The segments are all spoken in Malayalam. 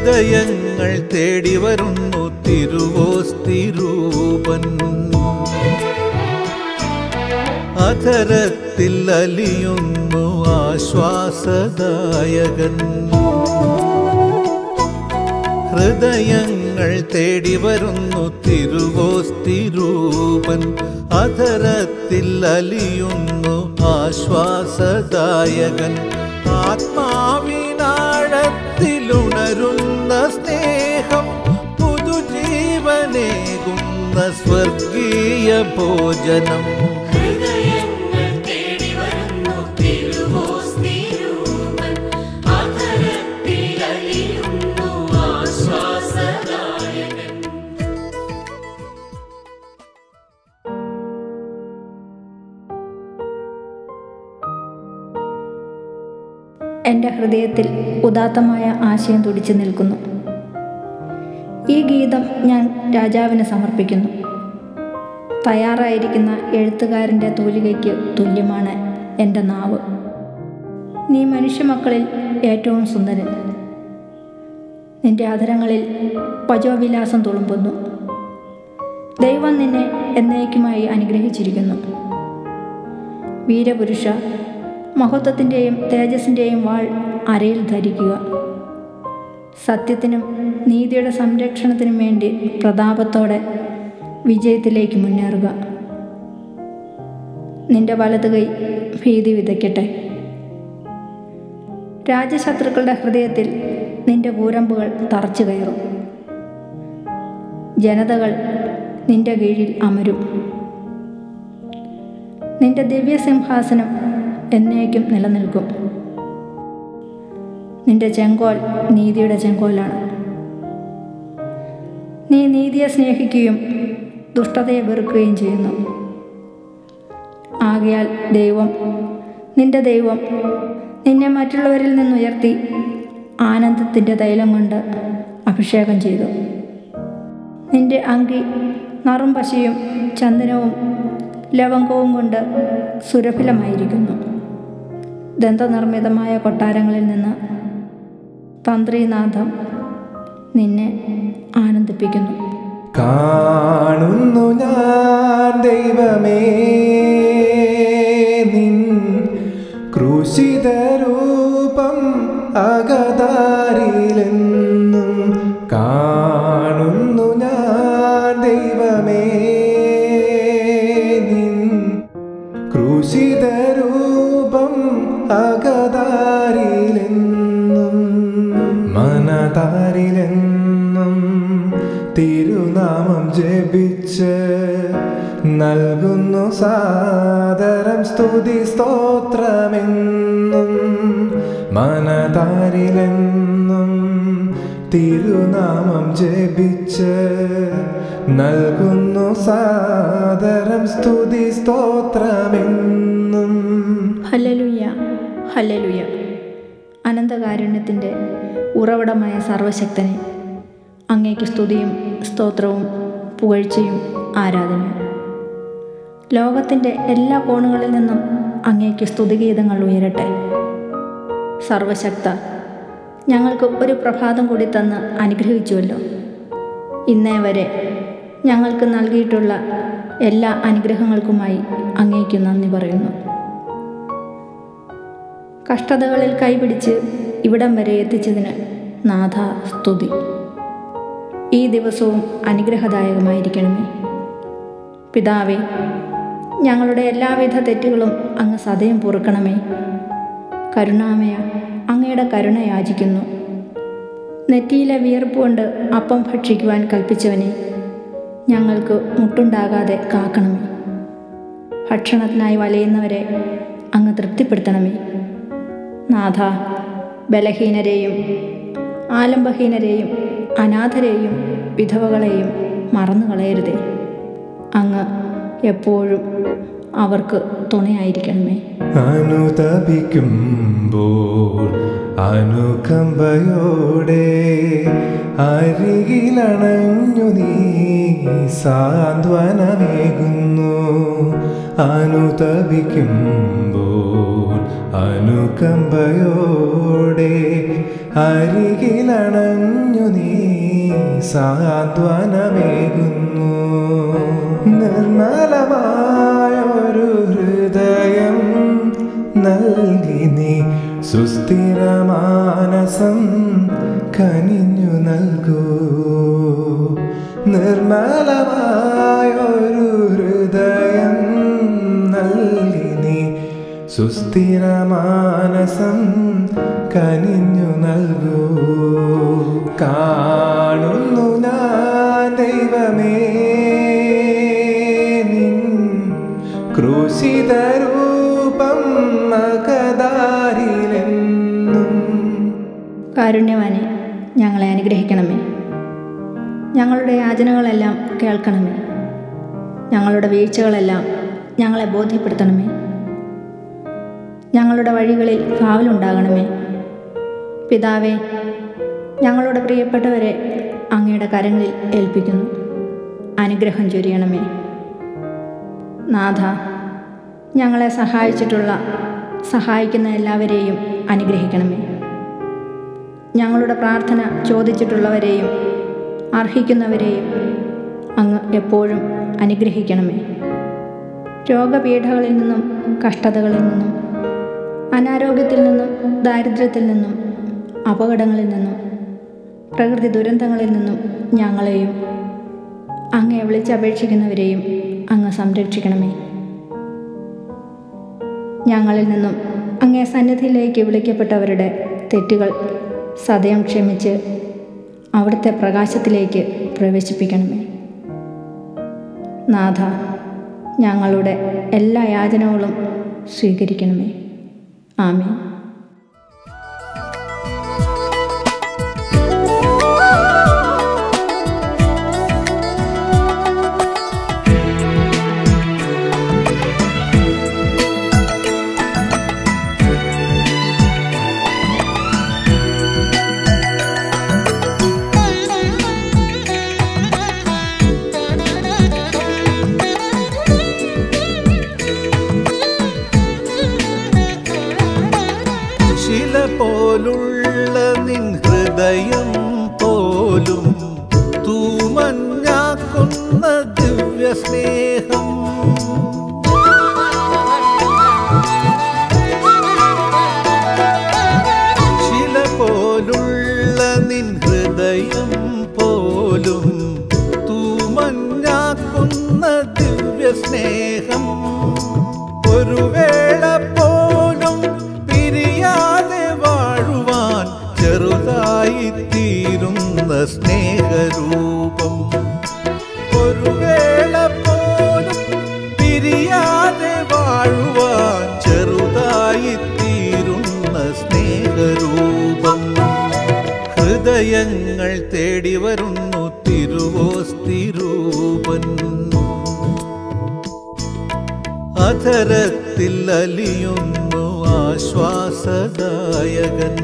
ഹൃദയങ്ങൾ തേടി വരുന്നു തിരുവോസ്തിരൂപൻ. അധരത്തിൽ അലിയുന്നു ആശ്വാസദായകൻ. ഹൃദയങ്ങൾ തേടി വരുന്നു തിരുവോസ്തിരൂപൻ. അധരത്തിൽ അലിയുന്നു ആശ്വാസദായകൻ. ആത്മാവിനാഴത്തിലുണരുന്ന സ്നേഹം പുതുജീവനേകുന്ന സ്വർഗീയ ഭോജനം. എൻ്റെ ഹൃദയത്തിൽ ഉദാത്തമായ ആശയം തുടിച്ചു നിൽക്കുന്നു. ഈ ഗീതം ഞാൻ രാജാവിന് സമർപ്പിക്കുന്നു. തയ്യാറായിരിക്കുന്ന എഴുത്തുകാരൻ്റെ തൂലികയ്ക്ക് തുല്യമാണ് എൻ്റെ നാവ്. നീ മനുഷ്യമക്കളിൽ ഏറ്റവും സുന്ദരൻ. നിൻ്റെ അധരങ്ങളിൽ പജോവിലാസം തുളുമ്പുന്നു. ദൈവം നിന്നെ എന്നേക്കുമായി അനുഗ്രഹിച്ചിരിക്കുന്നു. വീരപുരുഷ, മഹത്വത്തിൻ്റെയും തേജസ്സിൻ്റെയും വാൾ അരയിൽ ധരിക്കുക. സത്യത്തിനും നീതിയുടെ സംരക്ഷണത്തിനും വേണ്ടി പ്രതാപത്തോടെ വിജയത്തിലേക്ക് മുന്നേറുക. നിന്റെ വലതു കൈ ഭീതി വിതയ്ക്കട്ടെ. രാജശത്രുക്കളുടെ ഹൃദയത്തിൽ നിന്റെ കൂരമ്പുകൾ തറച്ചു കയറും. ജനതകൾ നിന്റെ കീഴിൽ അമരും. നിന്റെ ദിവ്യസിംഹാസനം എന്നേക്കും നിലനിൽക്കും. നിന്റെ ചെങ്കോൽ നീതിയുടെ ചെങ്കോലാണ്. നീ നീതിയെ സ്നേഹിക്കുകയും ദുഷ്ടതയെ വെറുക്കുകയും ചെയ്യുന്നു. ആകയാൽ ദൈവം, നിന്റെ ദൈവം, നിന്നെ മറ്റുള്ളവരിൽ നിന്നുയർത്തി ആനന്ദത്തിൻ്റെ തൈലം കൊണ്ട് അഭിഷേകം ചെയ്തു. നിന്റെ അങ്കി നറും പശയും ചന്ദനവും ലവംഗവും കൊണ്ട് സുരഭിലമായിരിക്കുന്നു. ദന്തനിർമ്മിതമായ കൊട്ടാരങ്ങളിൽ നിന്ന് തന്ത്രിനാഥം നിന്നെ ആനന്ദിപ്പിക്കുന്നു. കാണുന്നു ഞാൻ ദൈവമേ നിൻ ക്രൂശിതരൂപം അകതാരിലെന്നും. കാണുന്നു ഞാൻ ദൈവമേ നിൻ ക്രൂശിതരൂപം അകതാരിലെന്നും മനതാരിലെന്നും തിരുനാമം ജപിച്ച് നൽകുന്നു സാദരം സ്തുതി സ്തോത്രമെന്നും. മനതാരിലെന്നും തിരുനാമം ജപിച്ച് നൽകുന്നു സാദരം സ്തുതി സ്തോത്രമെന്നും. Hallelujah, hallelujah. അനന്തകാരുണ്യത്തിൻ്റെ ഉറവിടമായ സർവശക്തനെ അങ്ങേക്ക് സ്തുതിയും സ്തോത്രവും പുകഴ്ചയും ആരാധനയും. ലോകത്തിൻ്റെ എല്ലാ കോണുകളിൽ നിന്നും അങ്ങേക്ക് സ്തുതിഗീതങ്ങൾ ഉയരട്ടെ. സർവശക്ത, ഞങ്ങൾക്ക് ഒരു പ്രഭാതം കൂടി തന്ന് അനുഗ്രഹിച്ചുവല്ലോ. ഇന്നേ വരെ ഞങ്ങൾക്ക് നൽകിയിട്ടുള്ള എല്ലാ അനുഗ്രഹങ്ങൾക്കുമായി അങ്ങേക്ക് നന്ദി പറയുന്നു. കഷ്ടതകളിൽ കൈപിടിച്ച് ഇവിടം വരെ എത്തിച്ചതിന് നാഥാ സ്തുതി. ഈ ദിവസവും അനുഗ്രഹദായകമായിരിക്കണമേ. പിതാവേ, ഞങ്ങളുടെ എല്ലാവിധ തെറ്റുകളും അങ്ങ് സദയം പൊറുക്കണമേ. കരുണാമയ അങ്ങയുടെ കരുണ യാചിക്കുന്നു. നെറ്റിയിലെ വിയർപ്പ് കൊണ്ട് അപ്പം ഭക്ഷിക്കുവാൻ കൽപ്പിച്ചവനെ ഞങ്ങൾക്ക് മുട്ടുണ്ടാകാതെ കാക്കണമേ. ഭക്ഷണത്തിനായി വലയുന്നവരെ അങ്ങ് തൃപ്തിപ്പെടുത്തണമേ. നാഥ, ബലഹീനരെയും ആലംബഹീനരെയും അനാഥരെയും വിധവകളെയും മറന്നു കളയരുതേ. അങ്ങ് എപ്പോഴും അവർക്ക് തുണയായിരിക്കണമേ. അനുതപിക്കുമ്പോൾ അനുകമ്പയോടെ അരികിലണഞ്ഞു നീ സാന്ത്വനമേകുന്നു. അനുതപിക്കുമ്പോൾ അനുകമ്പയോടെ അരികിലണഞ്ഞു നീ സാന്ത്വനമേകുന്നു. നിർമ്മലമായൊരു ഹൃദയം നൽകി നീ സുസ്ഥിര മാനസം കനിഞ്ഞു നൽകൂ. നിർമ്മലമായൊരു ഹൃദയം നൽകി നീ സുസ്ഥിര മാനസം കനിഞ്ഞു നൽകൂ. കാണുന്നു ഞാൻ ദൈവമേ നിൻ ക്രൂശിതരൂപം മഗദാരിലെന്നും. കാരുണ്യവാനെ, ഞങ്ങളെ അനുഗ്രഹിക്കണമേ. ഞങ്ങളുടെ യാചനകളെല്ലാം കേൾക്കണമേ. ഞങ്ങളുടെ വീഴ്ചകളെല്ലാം ഞങ്ങളെ ബോധ്യപ്പെടുത്തണമേ. ഞങ്ങളുടെ വഴികളിൽ കാവലുണ്ടാകണമേ. പിതാവേ, ഞങ്ങളുടെ പ്രിയപ്പെട്ടവരെ അങ്ങയുടെ കരങ്ങളിൽ ഏൽപ്പിക്കുന്നു. അനുഗ്രഹം ചൊരിയണമേ. നാഥ, ഞങ്ങളെ സഹായിച്ചിട്ടുള്ള സഹായിക്കുന്ന എല്ലാവരെയും അനുഗ്രഹിക്കണമേ. ഞങ്ങളുടെ പ്രാർത്ഥന ചോദിച്ചിട്ടുള്ളവരെയും അർഹിക്കുന്നവരെയും അങ്ങ് എപ്പോഴും അനുഗ്രഹിക്കണമേ. രോഗപീഠകളിൽ നിന്നും, കഷ്ടതകളിൽ നിന്നും, അനാരോഗ്യത്തിൽ നിന്നും, ദാരിദ്ര്യത്തിൽ നിന്നും, അപകടങ്ങളിൽ നിന്നും, പ്രകൃതി ദുരന്തങ്ങളിൽ നിന്നും ഞങ്ങളെയും അങ്ങയെ വിളിച്ചപേക്ഷിക്കുന്നവരെയും അങ്ങ് സംരക്ഷിക്കണമേ. ഞങ്ങളിൽ നിന്നും അങ്ങേ സന്നിധിയിലേക്ക് വിളിക്കപ്പെട്ടവരുടെ തെറ്റുകൾ സദയം ക്ഷമിച്ച് അവിടുത്തെ പ്രകാശത്തിലേക്ക് പ്രവേശിപ്പിക്കണമേ. നാഥ, ഞങ്ങളുടെ എല്ലാ യാചനകളും സ്വീകരിക്കണമേ. ആമേൻ. പോലുള്ള നിൻ ഹൃദയം പോലും തൂമഞ്ഞാക്കുന്ന ദിവ്യസ്നേഹം ശില പോലുള്ള നിൻ ഹൃദയം പോലും തൂമഞ്ഞാക്കുന്ന ദിവ്യസ്നേഹം ഒരു വേള പോലും പിരിയാതെ ചെറുതായിത്തീരുന്ന സ്നേഹരൂപം ഒരു വേള പോലും പിരിയാതെ വാഴുവാൻ ചെറുതായിത്തീരുന്ന സ്നേഹരൂപം ഹൃദയങ്ങൾ തേടി വരുന്നു തിരുവോസ്തിരൂപൻ. അധരത്തിൽ അലിയുന്നു ആശ്വാസദായകൻ.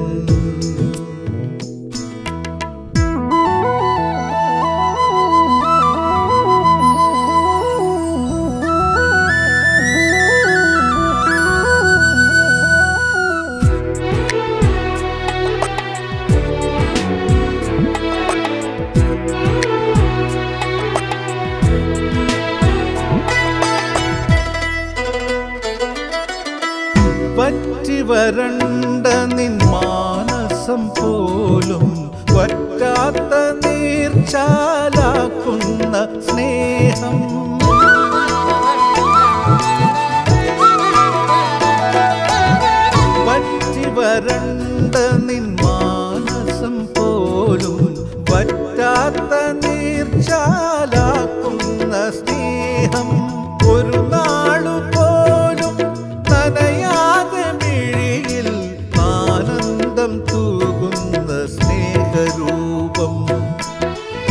വരണ്ട നിൻ മാനസം പോലും വറ്റാത്ത നീർച്ചാലാക്കുന്ന സ്നേഹം പറ്റി വരണ്ട നിൻ മാനസം പോലും വറ്റാത്ത നീർച്ചാലാക്കുന്ന സ്നേഹം ഒരു നാളു പോലും നനയാതെ തൂകുന്ന സ്നേഹരൂപം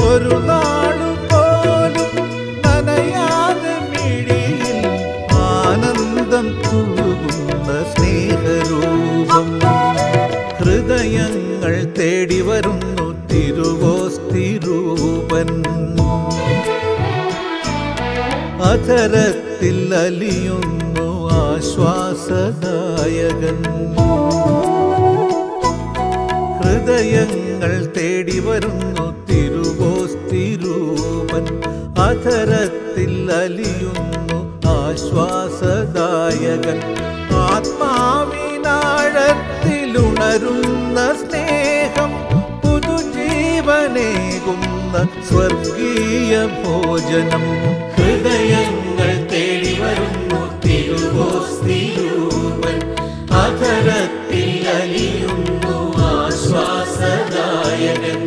ഒരു നാളു പോലും നനയാതെ മിഴിയിൽ ആനന്ദം തൂകുന്ന സ്നേഹരൂപം ഹൃദയങ്ങൾ തേടി വരുന്നു തിരുവോസ്തിരൂപൻ. അധരത്തിൽ ഹൃദയത്തിൽ അലിയുന്നു ആശ്വാസദായകൻ. ഹൃദയങ്ങൾ തേടി വരുന്നു തിരുവോസ്തിരൂപൻ. അധരത്തിൽ അലിയുന്നു ആശ്വാസദായകൻ. ആത്മാവിനാഴത്തിലുണരുന്ന സ്നേഹം പുതുജീവനേകുന്ന സ്വർഗീയ ഭോജനം. ഹൃദയങ്ങൾ തേടി വരുന്നു തിരുവോസ്തിരൂപൻ. അധരത്തിൽ അലിയുന്നു ആശ്വാസദായകൻ.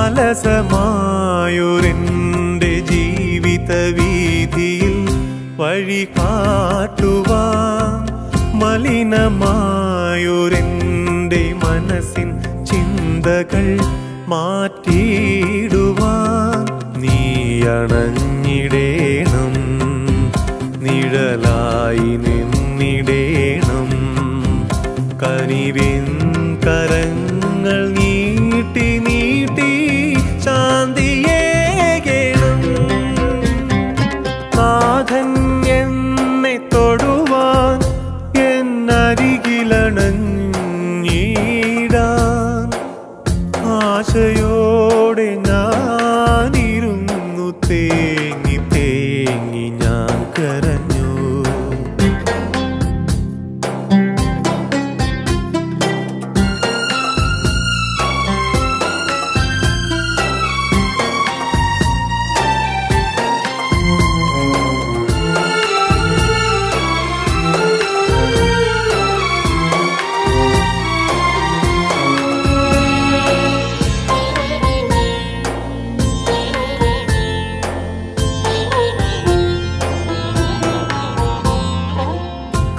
അലസമായൊരെൻ്റെ ജീവിതവീതിയിൽ വഴി കാട്ടുവാൻ മലിനമായൊരെൻ്റെ മനസ്സിൻ ചിന്തകൾ മാറ്റിയിടുവാൻ നീയണഞ്ഞിടേണം, നിഴലായി നിന്നിടേണം. കനിവിൻ കരങ്ങൾ നീട്ടി നീട്ടി ശാന്തിയേകേണം. നാഥൻ എന്നെ തൊടുവാൻ എന്നരികിലണഞ്ഞിടാൻ ആശയോടെ ഞാനിരുന്നു തേങ്ങി തേങ്ങി ഞാൻ കരഞ്ഞു.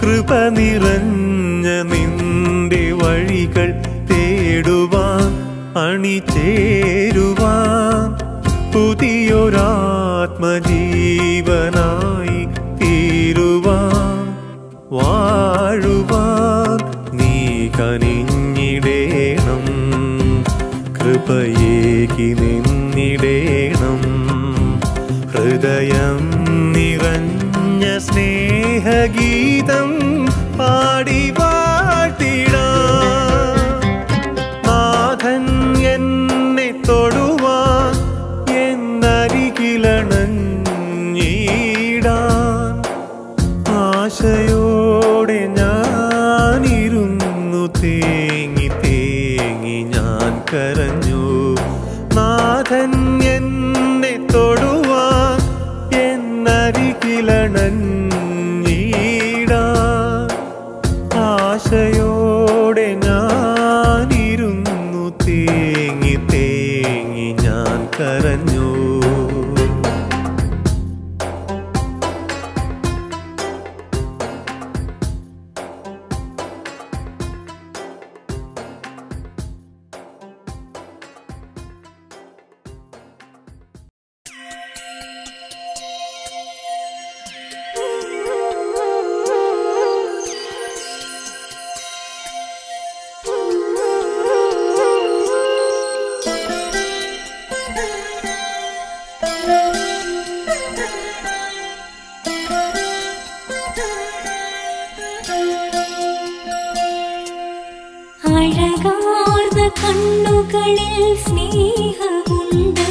കൃപ നിറഞ്ഞ നിന്റെ വഴികൾ തേടുവാൻ അണിചേരുവാൻ പുതിയൊരാത്മജീവനായി തീരുവാൻ വാഴുവാൻ നീ കനിഞ്ഞിടേണം, കൃപയേകി നിന്നിടേണം. ഹൃദയം നിറഞ്ഞ സ്നേഹഗീതം പാടി വാഴ്ത്തിടാൻ. നാഥൻ എന്നെ തൊടുവാൻ എന്നരികിലണഞ്ഞിടാൻ ആശയോടെ ഞാനിരുന്നു തേങ്ങി തേങ്ങി ഞാൻ കരഞ്ഞു. നാഥൻ എന്നെ തൊടുവാൻ എന്നരികിലണഞ്ഞിടാൻ ആശയോടെ ഞാനിരുന്നു തേങ്ങി തേങ്ങി ഞാൻ കരഞ്ഞു. அழகார்ந்த கண்ணுகளில் ஸ்நேகமுண்டு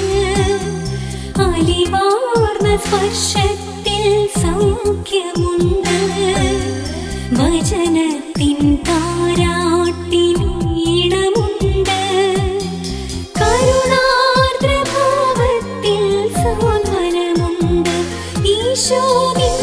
அலிவார்ந்த ஸ்பர்ஷத்தில் சௌக்கியமுண்டு வஜனத்தின் தாராட்டின் இடமுண்டு கருணார்ந்த பாவத்தில் சாந்தனமுண்டு ஈசோவின்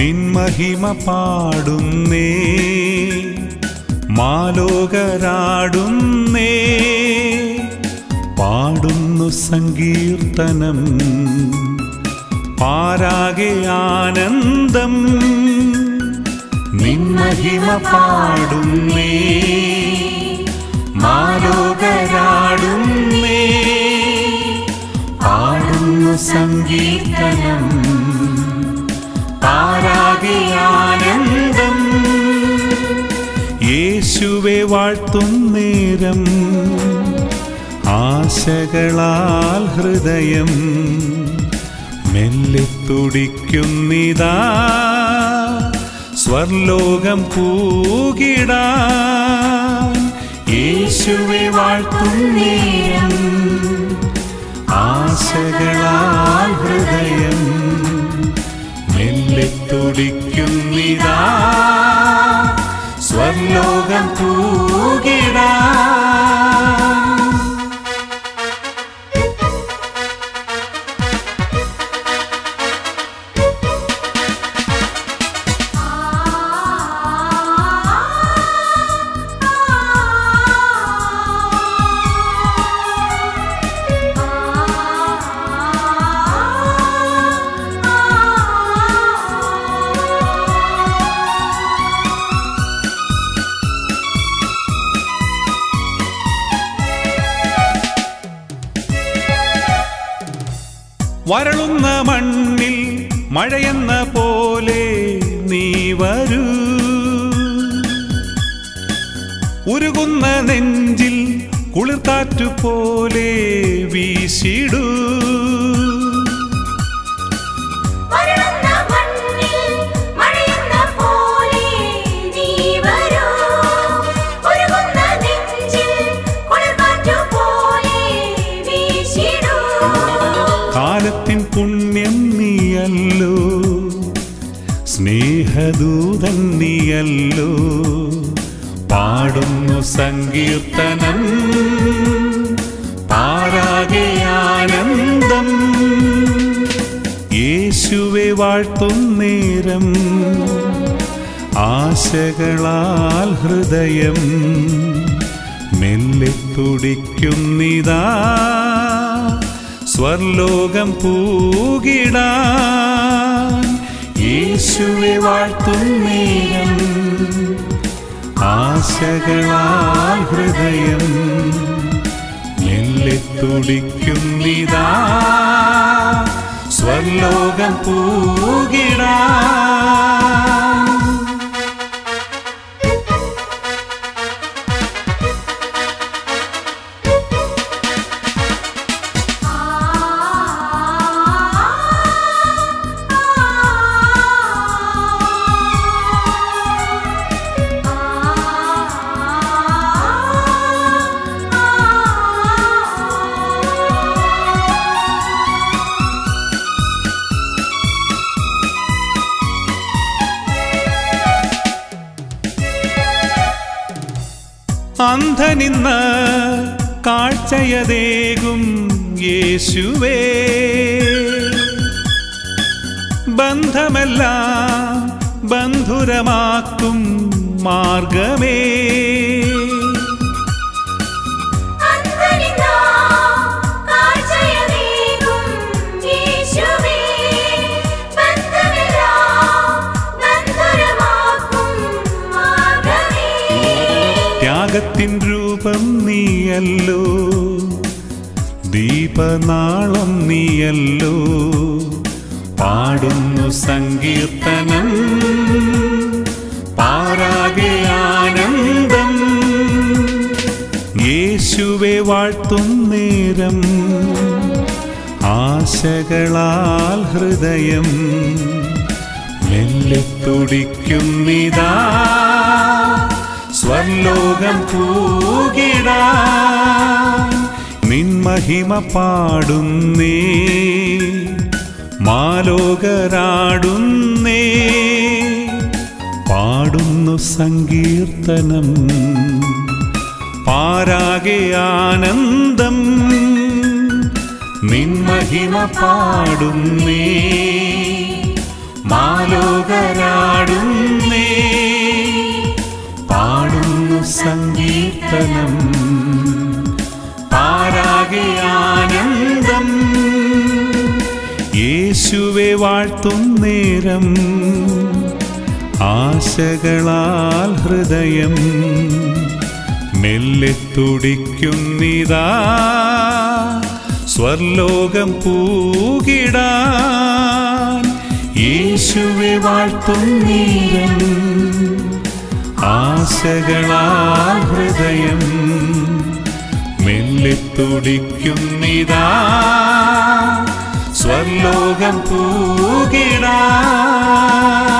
നിൻ മഹിമ പാടുന്നേ, മാലോകരാടുന്നേ, പാടുന്നു സങ്കീർത്തനം, പാരാകെ ആനന്ദം. നിൻ മഹിമ പാടുന്നേ, മാലോകരാടുന്നേ, പാടുന്നു സങ്കീർത്തനം, പാരാകെ ആനന്ദം. യേശുവെ വാഴ്ത്തും നേരം, ആശകളാൽ ഹൃദയം മെല്ലെ തുടിക്കുന്നിതാ, സ്വർലോകം കൂകിടാൻ. യേശുവെ വാഴ്ത്തും നേരം, ആശകളാൽ ഹൃദയം മെല്ലെ തുടിക്കുന്നിതാ, സ്വർലോകം കൂകിടാൻ. വരളുന്ന മണ്ണിൽ മഴയെന്ന പോലെ നീ വരൂ, ഉരുകുന്ന നെഞ്ചിൽ കുളിർക്കാറ്റു പോലെ വീശിടൂ. പുണ്യം നീയല്ലോ, സ്നേഹദൂതൻ നീയല്ലോ, പാടുന്നു സങ്കീർത്തനം, പാരാകെ ആനന്ദം. യേശുവെ വാഴ്ത്തും നേരം, ആശകളാൽ ഹൃദയം മെല്ലെ തുടിക്കുന്നിതാ, സ്വർലോകം പൂകിടാൻ. യേശുവെ വാഴ്ത്തും നേരം, ആശകളാൽ ഹൃദയം മെല്ലെ തുടിക്കുന്നിതാ, സ്വർലോകം പൂകിടാൻ. അന്ധനിന്ന് കാഴ്ചയതേകും യേശുവേ, ബന്ധമെല്ലാം ബന്ധുരമാക്കും മാർഗമേ. ത്തിൻ രൂപം നീയല്ലോ, ദീപനാളം നീയല്ലോ, പാടുന്നു സങ്കീർത്തനം, പാരാകെ ആനന്ദം. യേശുവെ വാഴ്ത്തും നേരം, ആശകളാൽ ഹൃദയം മെല്ലെ തുടിക്കുന്നിതാ, സ്വർലോകം പൂകിടാൻ. നിൻ മഹിമ പാടുന്നേ, മാലോകരാടുന്നേ, പാടുന്നു സങ്കീർത്തനം, പാരാകെ ആനന്ദം. നിൻ മഹിമ പാടുന്നേ, മാലോകരാടുന്നേ പാടുന്നു സംഗീതനം പാരാകെ ആനന്ദം യേശുവേ വാഴ്ത്തും നേരം ആശകളാൽ ഹൃദയം മെല്ലെ തുടിക്കുന്നിതാ സ്വർലോകം പൂകിടാൻ യേശുവേ വാഴ്ത്തും നേരം ആശകളാൽ ഹൃദയം മെല്ലെ തുടിക്കുന്നിതാ സ്വർലോകം പൂകിടാൻ.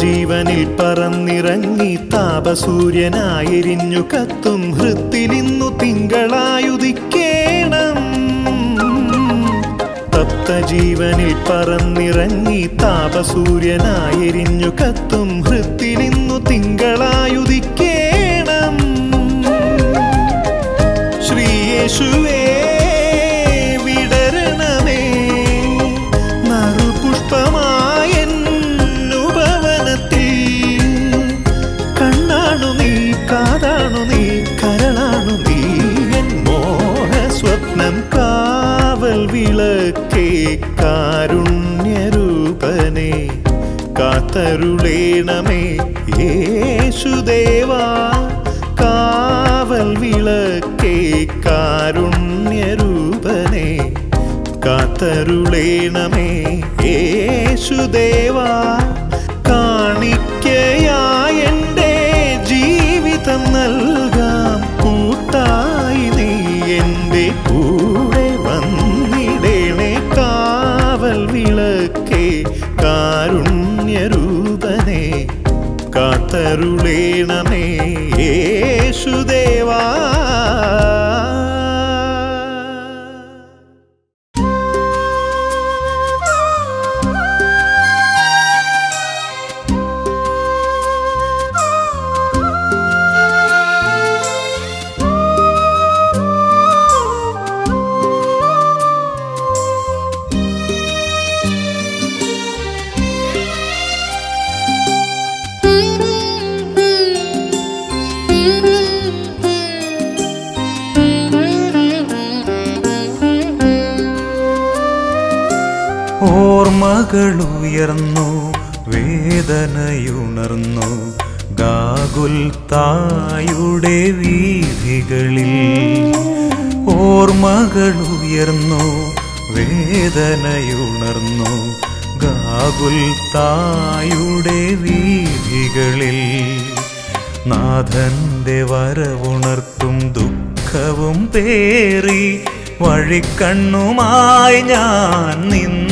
ജീവനിൽ പറന്നിറങ്ങി താപസൂര്യനായിരിഞ്ഞു കത്തും ഹൃത്തിലിന്നു തിങ്കളായുദിക്കേണം. തപ്തജീവനിൽ പറന്നിറങ്ങി താപസൂര്യനായിരിഞ്ഞു കത്തും ഹൃത്തിലിന്നു തിങ്കളായുദിക്കേണം. ശ്രീയേശുവേ വിടരണമേ നറുപുഷ്പമാ വിളക്കേ കാരുണ്യരൂപനേ കാത്തരുളേണമേ യേശുദേവാ. കാവൽ വിളക്കേ കാരുണ്യരൂപനേ കാത്തരുളേണമേ യേശുദേവാ. കാണിക്കയായ എൻ്റെ ജീവിതം നൽകാം കൂട്ടായി നീ എൻ്റെ കൂടെ വന്നിടേണേ. കാവൽ വിളക്കേ കാരുണ്യരൂപനേ കാത്ത കാത്തരുളേണമേ യേശുദേവാ. ഓർമ്മകളുയർന്നു വേദനയുണർന്നു ഗാഗുൽത്തായുടെ വീഥികളിൽ. ഓർമ്മകളുയർന്നു വേദനയുണർന്നു ഗാഗുൽത്തായുടെ വീഥികളിൽ. നാഥന്റെ വരവുണർത്തും ദുഃഖവും പേറി വഴിക്കണ്ണുമായി ഞാൻ നിന്നു.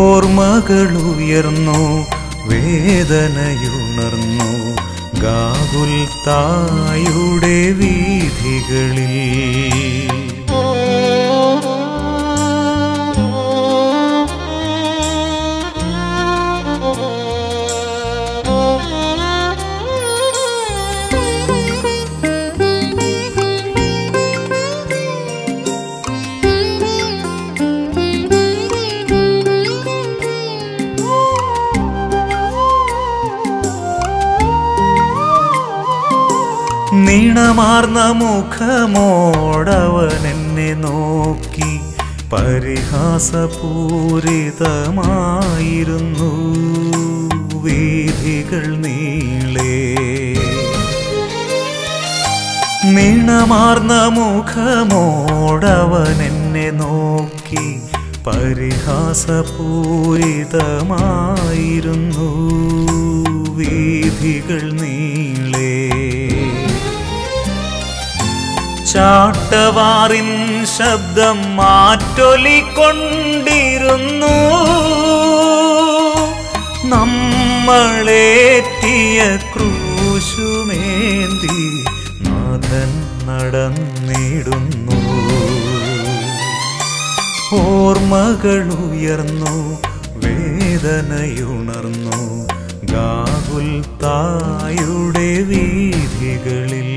ഓർമ്മകളുയർന്നു വേദനയുണർന്നു ഗാഗുൽത്തായുടെ വീഥികളിൽ. നീണമാർന്ന മുഖമോടവനെന്നെ നോക്കി പരിഹാസപൂരിതമായിരുന്നു വീഥികൾ നീളെ. നീണമാർന്ന മുഖമോടവനെന്നെ നോക്കി പരിഹാസപൂരിതമായിരുന്നു വീഥികൾ നീളെ. ചാട്ടവാറിൻ ശബ്ദം മാറ്റൊലിക്കൊണ്ടിരുന്നു നമ്മളേറ്റിയ ക്രൂശുമേന്തി നാഥൻ നടന്നിടുന്നു. ഓർമ്മകളുയർന്നു വേദനയുണർന്നു ഗാഗുൽത്തായുടെ വീഥികളിൽ.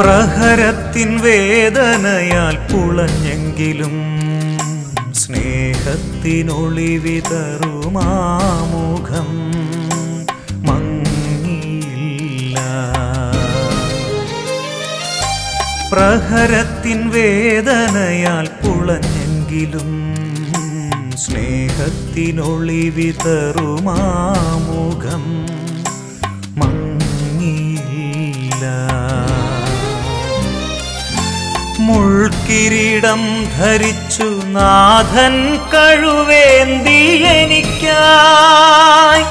പ്രഹരത്തിൻ വേദനയാൽ പുളഞ്ഞെങ്കിലും സ്നേഹത്തിനൊളിവിതറുമാമുഖം മങ്ങിയില്ല. പ്രഹരത്തിൻ വേദനയാൽ പുളഞ്ഞെങ്കിലും സ്നേഹത്തിനൊളിവിതറുമാമുഖം മങ്ങിയില്ല. മുൾക്കിരീടം ധരിച്ചു നാഥൻ കഴുവേന്തി എനിക്കായി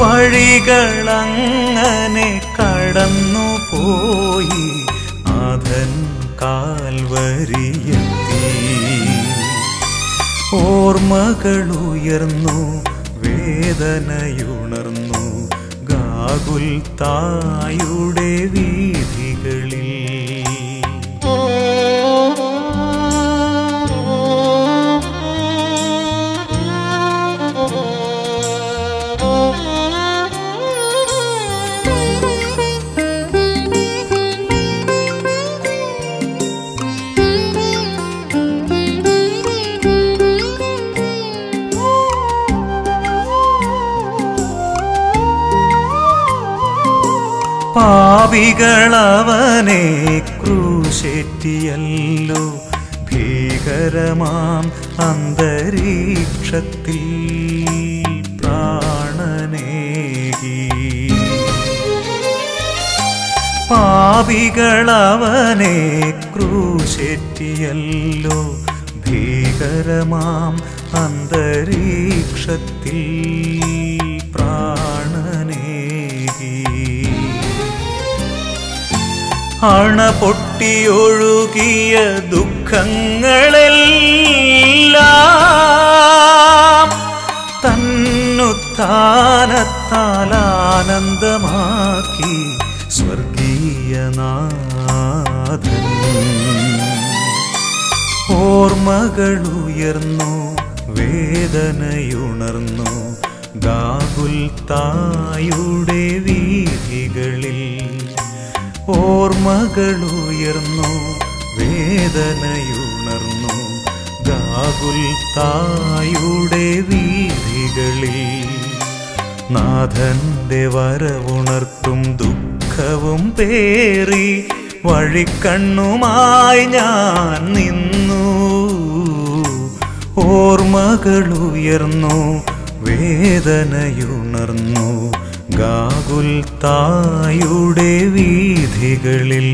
വഴികളങ്ങനെ കടന്നു പോയി നാഥൻ കാൽവരിയെത്തി. ഓർമ്മകളുയർന്നു വേദനയുണർന്നു ഗാഗുൽത്തായുടെ വീഥികളിൽ. പാപികളവനെ ക്രൂശേറ്റിയല്ലോ ഭീകരമാം അന്തരീക്ഷത്തിൽ. പാപികളവനെ ക്രൂശേറ്റിയല്ലോ ഭീകരമാം അന്തരീക്ഷത്തിൽ പ്രാണനേകി അണപൊട്ടിയൊഴുകിയ ദുഃഖങ്ങളെല്ലാം തന്നുത്താനത്താൽ ആനന്ദമാക്കി സ്വർഗീയനാഥൻ. ഓർമ്മകളുയർന്നു വേദനയുണർന്നു ഗാഗുൽത്തായുടെ വീഥികളിൽ. ഓർമ്മകളുയർന്നു വേദനയുണർന്നു ഗാഗുൽത്തായുടെ വീഥികളിൽ. നാഥന്റെ വരവുണർത്തും ദുഃഖവും പേറി വഴിക്കണ്ണുമായി ഞാൻ നിന്നു. ഓർമ്മകളുയർന്നു വേദനയുണർന്നു ഗാഗുൽത്തായുടെ വീഥികളിൽ.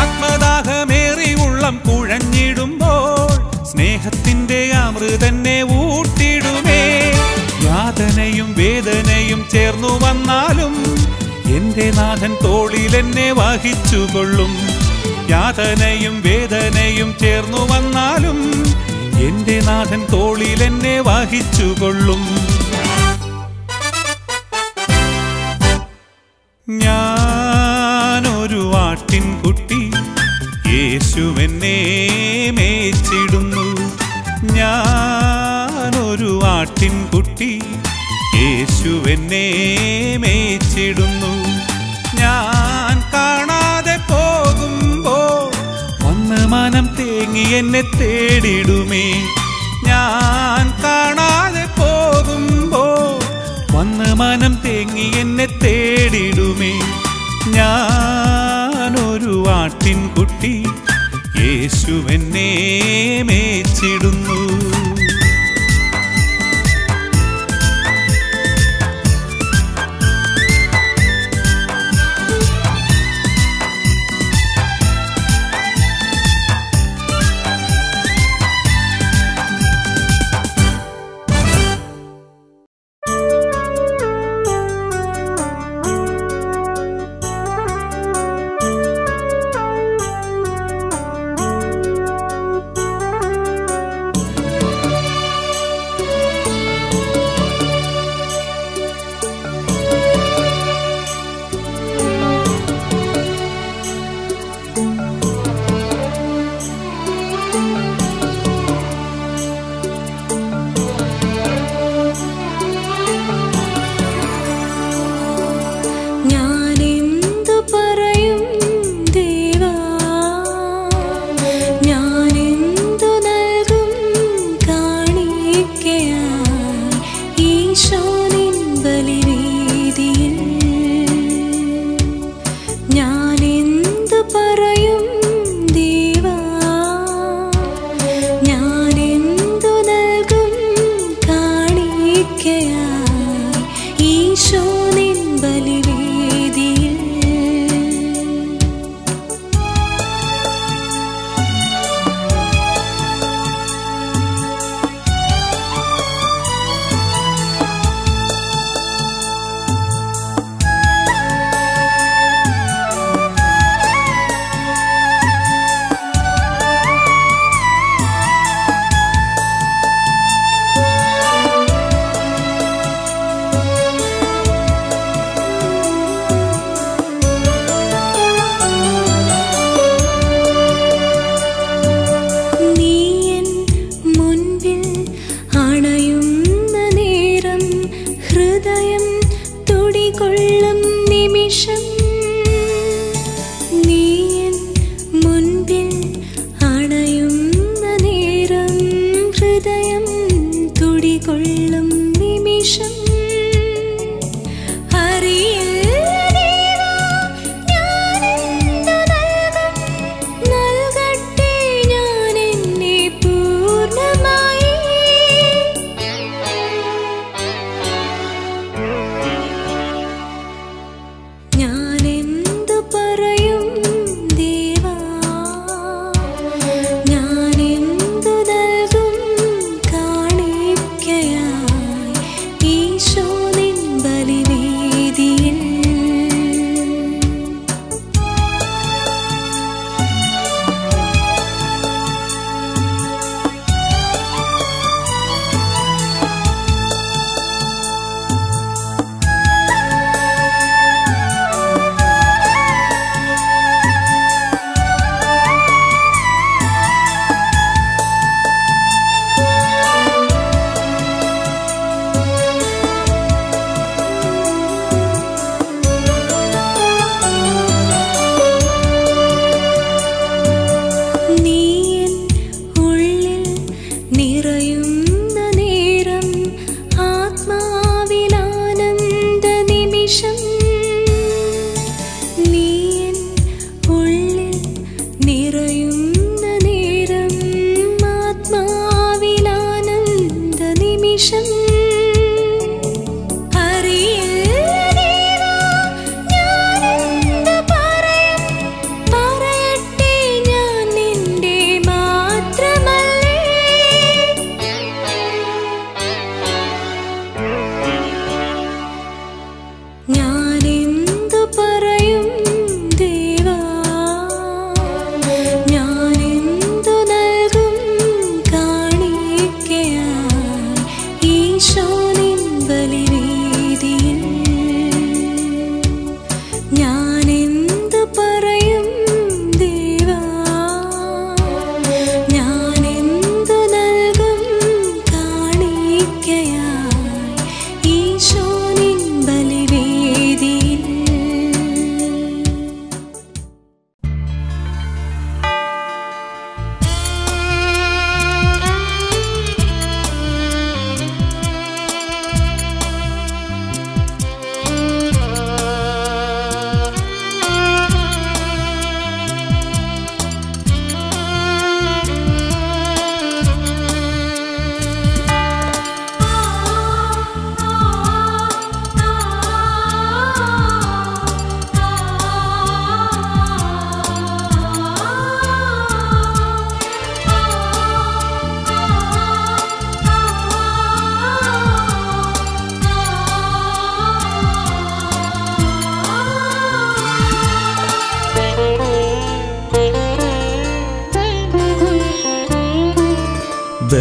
ആത്മദാഹമേറി ഉള്ളം കുഴഞ്ഞിടുമ്പോൾ സ്നേഹത്തിന്റെ അമൃതന്നെ ഊട്ടിടുമേ. യാതനയും വേദനയും ചേർന്നു വന്നാലും എൻ്റെ നാഥൻ തോളിലെന്നെ വഹിച്ചുകൊള്ളും. യാതനയും വേദനയും ചേർന്നു വന്നാലും എൻ്റെ നാഥൻ തോളിലെന്നെ വഹിച്ചുകൊള്ളും. ഞാനൊരു ആട്ടിൻകുട്ടി, യേശുവെന്നെ മേച്ചിടുന്നു. ഞാനൊരു ആട്ടിൻകുട്ടി, യേശുവെന്നെ മേച്ചിടുന്നു. ഞാൻ കാണാതെ പോകുമ്പോൾ വന്ന് മനം തേങ്ങി എന്നെ തേടിടുമേ. ഞാൻ കാണാതെ പോകുമ്പോൾ വന്ന് മനം തേങ്ങി എന്നെ തേടിടുമേ. ഞാനൊരു ആട്ടിൻകുട്ടി, യേശുവെന്നെ മേച്ചിടുന്നു.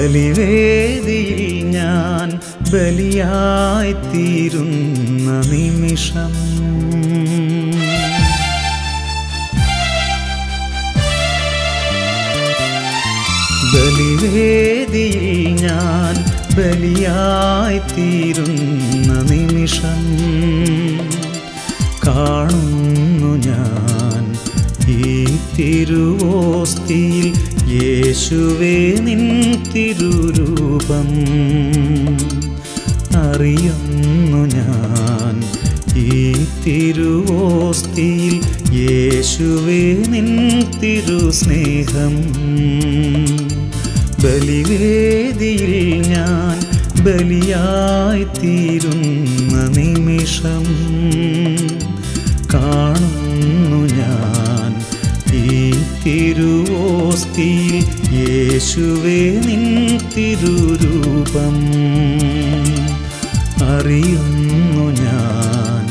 ബലിവേദിയിൽ ഞാൻ ബലിയായിത്തീരുന്ന നിമിഷം ബലിവേദിയിൽ ഞാൻ ബലിയായിത്തീരുന്ന നിമിഷം കാണുന്നു ഞാൻ ഈ തിരുവോസ്തിയിൽ യേശുവേ നിൻ തിരുരൂപം. അറിയുന്നു ഞാൻ ഈ തിരുവോസ്തിയിൽ യേശുവേ നിൻ തിരുസ്നേഹം. ബലിവേദിയിൽ ഞാൻ ബലിയായിത്തീരുന്ന നിമിഷം കാണുന്നു ഞാൻ ഈ തിരുവോസ്തിയിൽ യേശുവേ നിൻ തിരുരൂപം. അറിയുന്നു ഞാൻ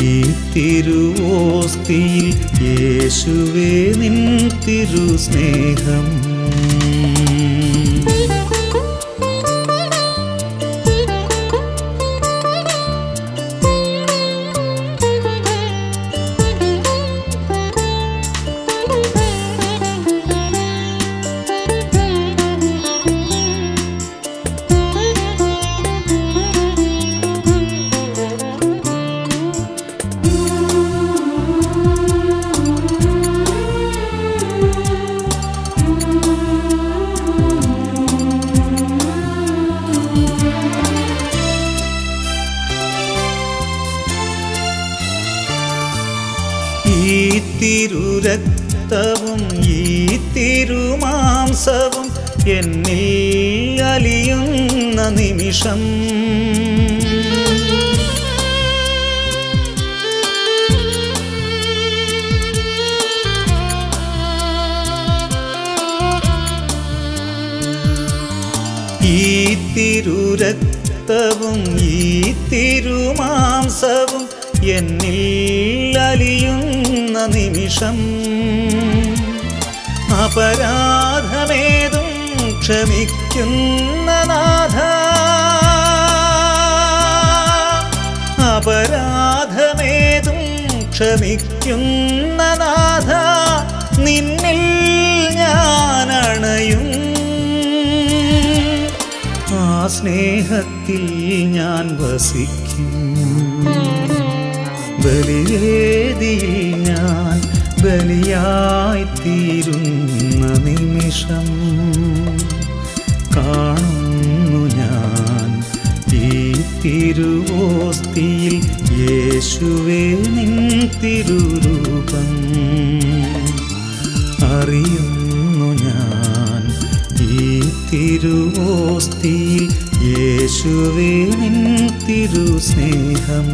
ഈ തിരുവോസ്തിയിൽ യേശുവേ നിൻ തിരുസ്നേഹം. തിരുരക്തവും ഈ തിരുമാംസവും എന്നിൽ അലിയുന്ന നിമിഷം ഈ തിരുരക്തവും ഈ തിരുമാംസവും എന്നിൽ അലിയുന്ന നിമിഷം അപരാധമേതും ക്ഷമിക്കുന്ന നാഥ, അപരാധമേതും ക്ഷമിക്കുന്ന നാഥ, നിന്നിൽ ഞാൻ അണയും. ആ സ്നേഹത്തിൽ ഞാൻ വസിക്കും. ബലിവേദിയിൽ ഞാൻ ബലിയായിത്തീരുന്ന നിമിഷം കാണുന്നു ഞാൻ ഈ തിരുവോസ്തിയിൽ യേശുവേ നിൻ തിരുരൂപം. അറിയുന്നു ഞാൻ ഈ തിരുവോസ്തിയിൽ യേശുവേ നിൻ തിരുസ്നേഹം.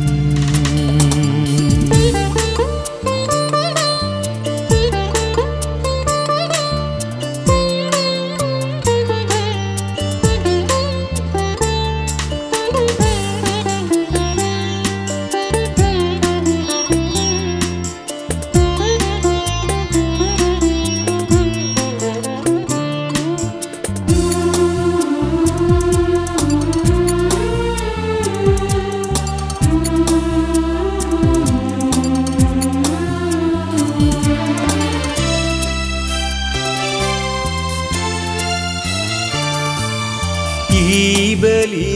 ഈ ബലിവേദിയിൽ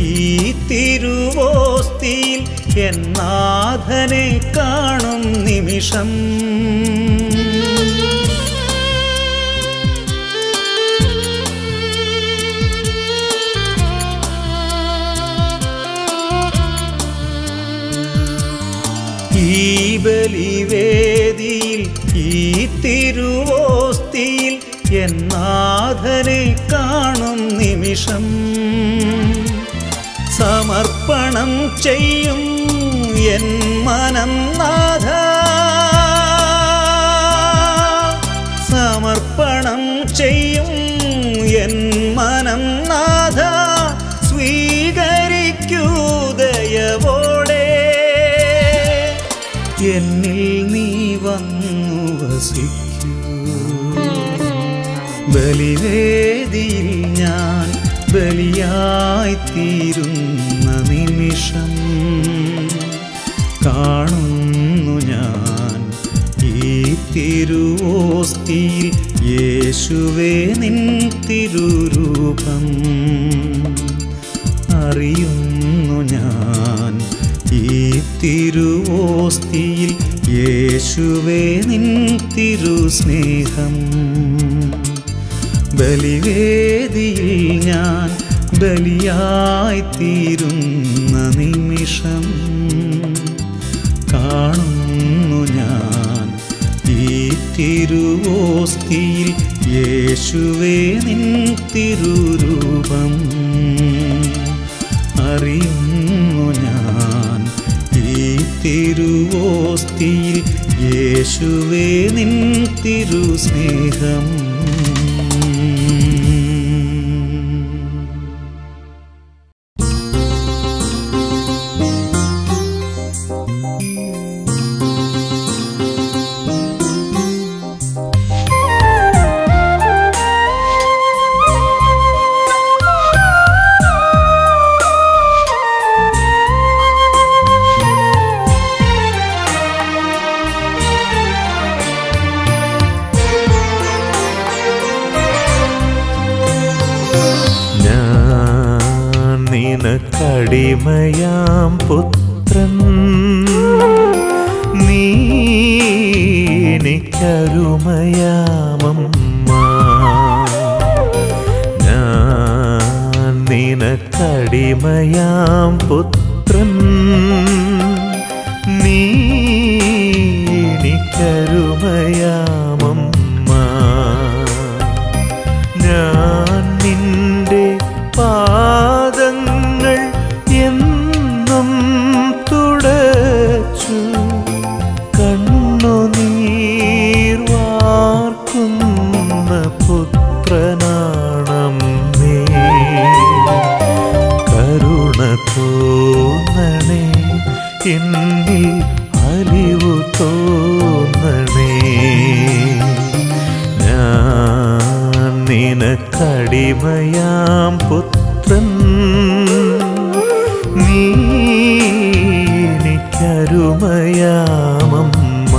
ഈ തിരുവോസ്തിയിൽ എന്നാഥനെ കാണും നിമിഷം ഈ ബലിവേദിയിൽ ഈ തിരുവോസ്തിയിൽ എന്നാഥനെ കാണും നിമിഷം സമർപ്പണം ചെയ്യും എൻ മനം നാഥ, സമർപ്പണം ചെയ്യും എൻ മനം നാഥ, സ്വീകരിക്കൂ ദയവോടെ, എന്നിൽ നീ വന്നു വസിക്കൂ. ബലിവേദിയിൽ ഞാൻ ബലിയായിത്തീരുന്ന നിമിഷം കാണുന്നു ഞാൻ ഈ തിരുവോസ്തിയിൽ യേശുവേ നിൻ തിരുരൂപം. അറിയുന്നു ഞാൻ ഈ തിരുവോസ്തിയിൽ യേശുവേ നിൻ തിരുസ്നേഹം. ബലിവേദിയിൽ ഞാൻ ബലിയായിത്തീരുന്ന നിമിഷം കാണുന്നു ഞാൻ ഈ തിരുവോസ്തിയിൽ യേശുവേ നിൻ തിരുരൂപം. അറിയുന്നു ഞാൻ ഈ തിരുവോസ്തിയിൽ യേശുവേ നിൻ തിരുസ്നേഹം. അടിമയാം പുത്രൻ നീനിക്കരുമയാമമ്മ, ഞാൻ നിനക്കടിമയാം പുത്രൻ നീനിക്കരുമയാമമ്മ. ഞാൻ നിന്റെ പാദങ്ങൾ എന്നും തുടച്ചു, കണ്ണുനീർ വാർക്കുന്ന പുത്രനാണമ്മേ, കരുണ തോന്നണേ, എന്നിൽ അലിവു തോന്നണേ. ഞാൻ നിനക്കടിമയാം പുത്രൻ നീനിക്കരുമയാമമ്മ.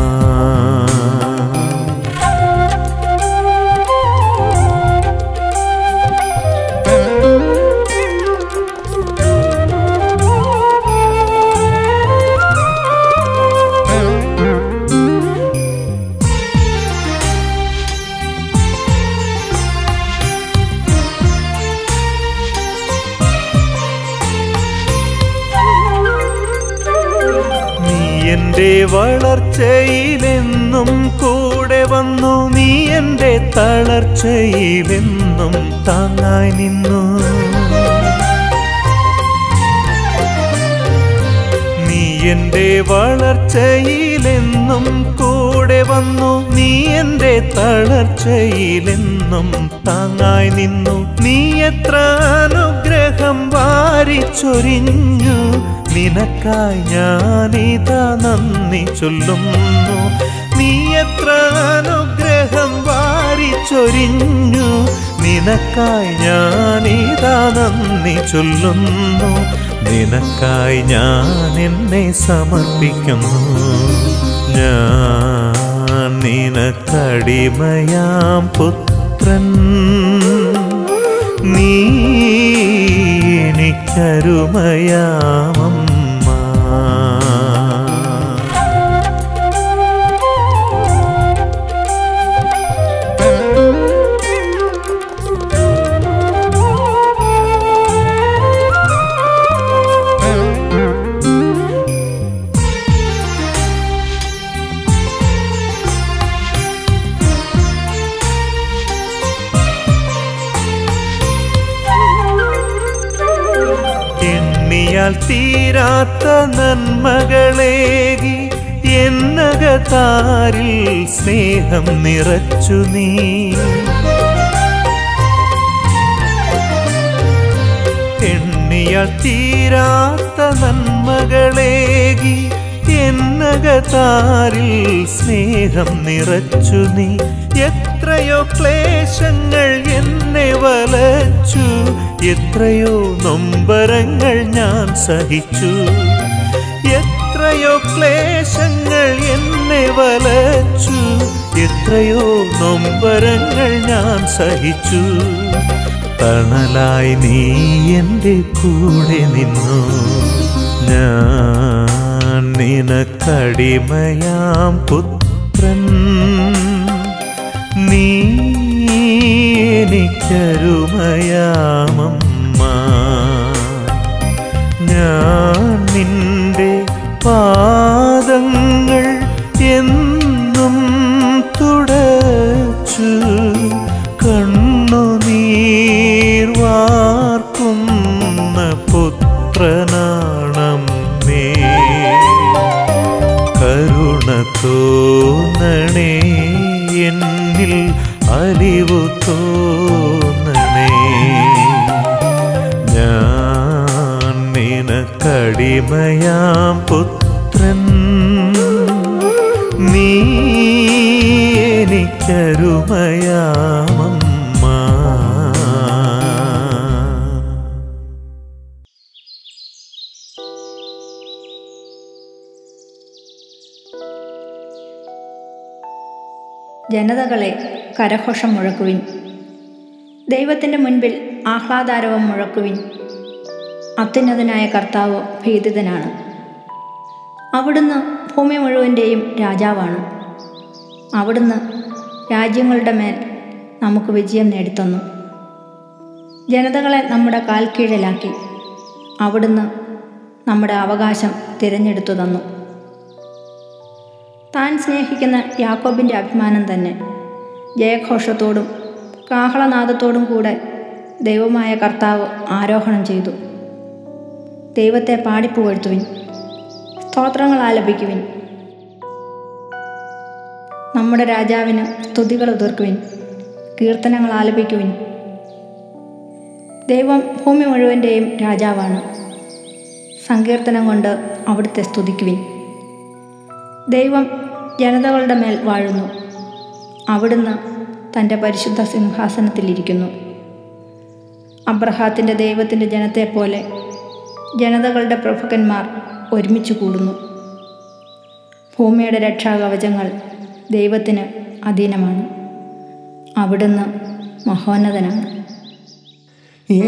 എന്റെ വളർച്ചയിലെന്നും കൂടെ വന്നു, നീ എന്റെ തളർച്ചയിലെന്നും താങ്ങായി നിന്നു. നീ എന്റെ വളർച്ചയിലെന്നും കൂടെ വന്നു, നീ എന്റെ തളർച്ചയിലെന്നും താങ്ങായി നിന്നു. നീ എത്ര അനുഗ്രഹം വാരിച്ചൊരിഞ്ഞു, നിനക്കായി ഞാനിതാ നന്ദി ചൊല്ലുന്നു. നീ എത്ര അനുഗ്രഹം വാരിച്ചൊരിഞ്ഞു, നിനക്കായി ഞാനിതാ നന്ദി ചൊല്ലുന്നു. നിനക്കായി ഞാൻ എന്നെ സമർപ്പിക്കുന്നു. ഞാൻ നിനക്കടിമയാം പുത്രൻ നീനിക്കരുമയാമമ്മ. തീരാത്ത നന്മകളേകി എന്നകത്താരിൽ സ്നേഹം നിറച്ചു നീ, എണ്ണിയാൽ തീരാത്ത നന്മകളേകി എന്ന അകതാരിൽ സ്നേഹം നിറച്ചു നീ. എത്രയോ ക്ലേശങ്ങൾ എന്നെ വലച്ചു, എത്രയോ നൊമ്പരങ്ങൾ ഞാൻ സഹിച്ചു. എത്രയോ ക്ലേശങ്ങൾ എന്നെ വലച്ചു, എത്രയോ നൊമ്പരങ്ങൾ ഞാൻ സഹിച്ചു. തണലായി നീ എൻ്റെ കൂടെ നിന്നു, ഞാൻ നിനക്കടിമയാം പുത്രൻ. നീ എനിക്കരുമയാമമ്മ, ഞാൻ നിൻ്റെ പാദങ്ങൾ എന്നും തുടച്ചു. കണ്ണുനീർ വാർക്കുന്ന പുത്രനാണമ്മേ, കരുണ തോന്നണേ, എന്നിൽ അലിവു തോന്നണേ. ഞാൻ നിനക്കടിമയാം പുത്രൻ, നീ എനിക്കരുമയാമമ്മ. ജനതകളെ കരഘോഷം മുഴക്കുവിൻ, ദൈവത്തിൻ്റെ മുൻപിൽ ആഹ്ലാദാരവം മുഴക്കുവിൻ. അത്യുന്നതനായ കർത്താവ് ഭീതിതനാണ്, അവിടുന്ന് ഭൂമി മുഴുവൻ്റെയും രാജാവാണ്. അവിടുന്ന് രാജ്യങ്ങളുടെ മേൽ നമുക്ക് വിജയം നേടിത്തന്നു, ജനതകളെ നമ്മുടെ കാൽ കീഴിലാക്കി. അവിടുന്ന് നമ്മുടെ അവകാശം തിരഞ്ഞെടുത്തു തന്നു. താൻ സ്നേഹിക്കുന്ന യാക്കോബിൻ്റെ അഭിമാനം തന്നെ. ജയഘോഷത്തോടും കാഹളനാദത്തോടും കൂടെ ദൈവമായ കർത്താവ് ആരോഹണം ചെയ്തു. ദൈവത്തെ പാടിപ്പുകഴ്ത്തുവിൻ, സ്തോത്രങ്ങൾ ആലപിക്കുവിൻ, നമ്മുടെ രാജാവിന് സ്തുതികൾ ഉതിർക്കുവിൻ, കീർത്തനങ്ങൾ ആലപിക്കുവിൻ. ദൈവം ഭൂമി മുഴുവൻ്റെയും രാജാവാണ്, സങ്കീർത്തനം കൊണ്ട് അവിടുത്തെ സ്തുതിക്കുവിൻ. ദൈവം ജനതകളുടെ മേൽ വാഴുന്നു, അവിടുന്ന് തൻ്റെ പരിശുദ്ധ സിംഹാസനത്തിലിരിക്കുന്നു. അബ്രഹാത്തിൻ്റെ ദൈവത്തിൻ്റെ ജനത്തെപ്പോലെ ജനതകളുടെ പ്രഭുക്കന്മാർ ഒരുമിച്ച് കൂടുന്നു. ഭൂമിയുടെ രക്ഷാകവചങ്ങൾ ദൈവത്തിന് അധീനമാണ്, അവിടുന്ന് മഹോന്നതനാണ്.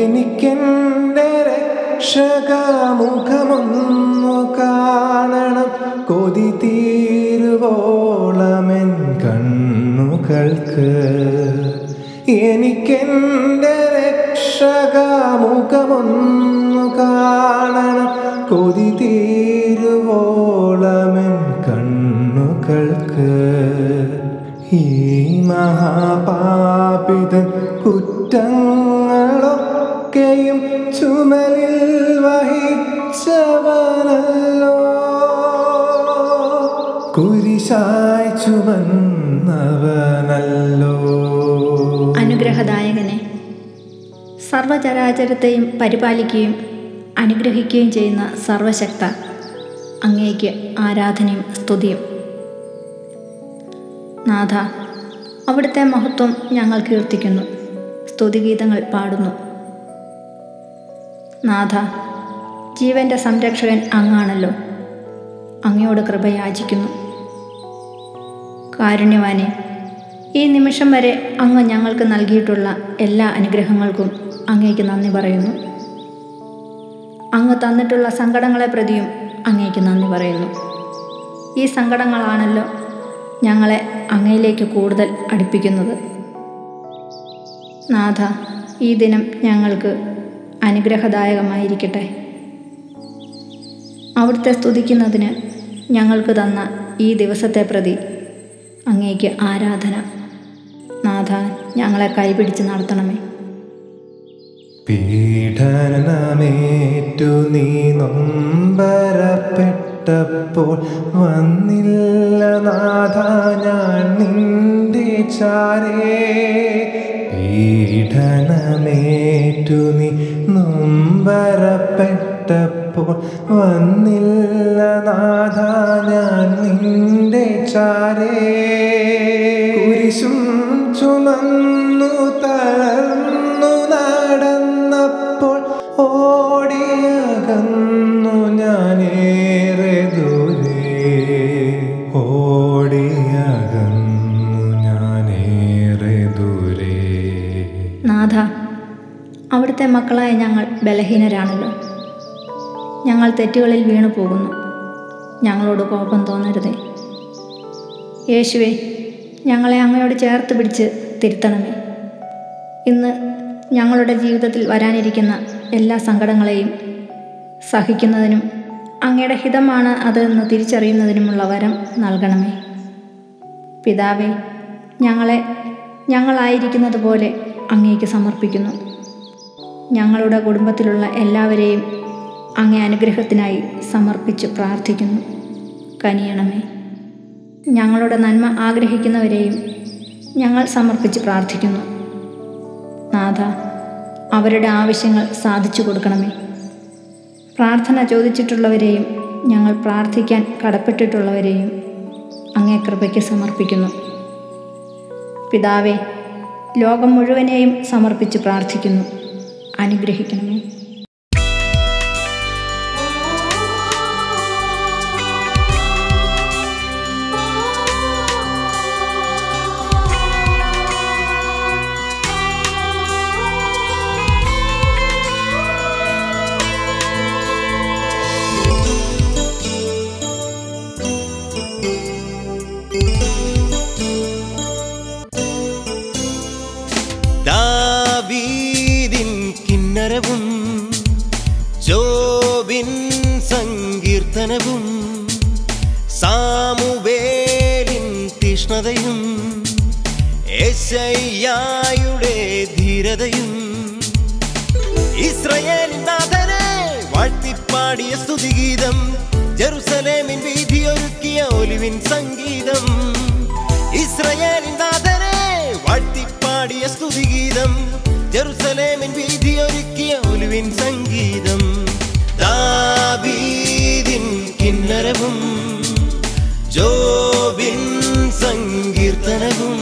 എനിക്കെൻ്റെ രക്ഷകമുഖമൊന്നു കാണണം, കൊതി തീരുവോളമെൻ കണ്ണുകൾക്ക്. എനിക്കെൻ്റെ രക്ഷകമുഖമൊന്നു കാണണം, കൊതി തീരുവോളമെൻ കണ്ണുകൾക്ക്. ഈ മഹാപാപിതൻ കുറ്റങ്ങളൊക്കെയും ചുമലിൽ വഹിച്ചവനല്ലോ, കുരിശായി ചുമന്നവനല്ലോ. അനുഗ്രഹദായകനെ, സർവചരാചരത്തെയും പരിപാലിക്കുകയും അനുഗ്രഹിക്കുകയും ചെയ്യുന്ന സർവശക്ത, അങ്ങേക്ക് ആരാധനയും സ്തുതിയും. നാഥ, അവിടുത്തെ മഹത്വം ഞങ്ങൾ കീർത്തിക്കുന്നു, സ്തുതിഗീതങ്ങൾ പാടുന്നു. നാഥ, ജീവൻ്റെ സംരക്ഷകൻ അങ്ങാണല്ലോ, അങ്ങയോട് കൃപയാചിക്കുന്നു. കാരുണ്യവാനെ, ഈ നിമിഷം വരെ അങ്ങ് ഞങ്ങൾക്ക് നൽകിയിട്ടുള്ള എല്ലാ അനുഗ്രഹങ്ങൾക്കും അങ്ങേക്ക് നന്ദി പറയുന്നു. അങ്ങ് തന്നിട്ടുള്ള സങ്കടങ്ങളെ പ്രതിയും അങ്ങേക്ക് നന്ദി പറയുന്നു. ഈ സങ്കടങ്ങളാണല്ലോ ഞങ്ങളെ അങ്ങയിലേക്ക് കൂടുതൽ അടുപ്പിക്കുന്നത്. നാഥ, ഈ ദിനം ഞങ്ങൾക്ക് അനുഗ്രഹദായകമായിരിക്കട്ടെ. അവിടുത്തെ സ്തുതിക്കുന്നതിന് ഞങ്ങൾക്ക് തന്ന ഈ ദിവസത്തെ പ്രതി അങ്ങേക്ക് ആരാധന. നാഥ, ഞങ്ങളെ കൈപിടിച്ച് നടത്തണമേ. പീഡനമേറ്റു നീ നൊമ്പരപ്പെട്ടപ്പോൾ വന്നില്ല നാഥ ഞാൻ നിന്റെ ചാരേ. പീഡനമേറ്റു നീ നൊമ്പരപ്പെട്ടപ്പോൾ വന്നില്ല നാഥ ഞാൻ നിന്റെ ചാരേ. കുരിശും ചുമന്നു തളർന്നു നടന്നപ്പോൾ ഓടിയകന്നു ഞാനേറെ ദൂരെ, ഓടിയകന്നു ഞാനേറെ ദൂരെ. നാഥ, അവിടുത്തെ മക്കളായ ഞങ്ങൾ ബലഹീനരാണല്ലോ. ഞങ്ങൾ തെറ്റുകളിൽ വീണു പോകുന്നു. ഞങ്ങളോട് കോപം തോന്നരുതേ. യേശുവേ, ഞങ്ങളെ അങ്ങയോട് ചേർത്ത് പിടിച്ച് തിരുത്തണമേ. ഇന്ന് ഞങ്ങളുടെ ജീവിതത്തിൽ വരാനിരിക്കുന്ന എല്ലാ സങ്കടങ്ങളെയും സഹിക്കുന്നതിനും അങ്ങയുടെ ഹിതമാണ് അതെന്ന് തിരിച്ചറിയുന്നതിനുമുള്ള വരം നൽകണമേ. പിതാവേ, ഞങ്ങളെ ഞങ്ങളായിരിക്കുന്നത് പോലെ അങ്ങേക്ക് സമർപ്പിക്കുന്നു. ഞങ്ങളുടെ കുടുംബത്തിലുള്ള എല്ലാവരെയും അങ്ങേ അനുഗ്രഹത്തിനായി സമർപ്പിച്ച് പ്രാർത്ഥിക്കുന്നു. കനിയണമേ. ഞങ്ങളുടെ നന്മ ആഗ്രഹിക്കുന്നവരെയും ഞങ്ങൾ സമർപ്പിച്ച് പ്രാർത്ഥിക്കുന്നു. നാഥ, അവരുടെ ആവശ്യങ്ങൾ സാധിച്ചു കൊടുക്കണമേ. പ്രാർത്ഥന ചോദിച്ചിട്ടുള്ളവരെയും ഞങ്ങൾ പ്രാർത്ഥിക്കാൻ കടപ്പെട്ടിട്ടുള്ളവരെയും അങ്ങേ കൃപയ്ക്ക് സമർപ്പിക്കുന്നു. പിതാവേ, ലോകം മുഴുവനെയും സമർപ്പിച്ച് പ്രാർത്ഥിക്കുന്നു. അനുഗ്രഹിക്കണമേ. ജോബിൻ സങ്കീർത്തനവും സാമുവേലിൻ തീഷ്ണതയും യെശയ്യായുടെ ധീരതയും ഇസ്രായേലിൻ നാഥനെ വാഴ്ത്തിപ്പാടിയ സ്തുതിഗീതം, ജെറുസലേമിൻ വീഥിയൊരുക്കിയ ഒലിവിൻ സംഗീതം. ഇസ്രായേലിൻ നാഥനെ വാഴ്ത്തിപ്പാടിയ സ്തുതിഗീതം, ജെറുസലേമിൻ വീഥിയൊരുക്കിയ ഒലിവിൻ സംഗീതം. ദാവീദിൻ കിന്നരവും ജോബിൻ സങ്കീർത്തനവും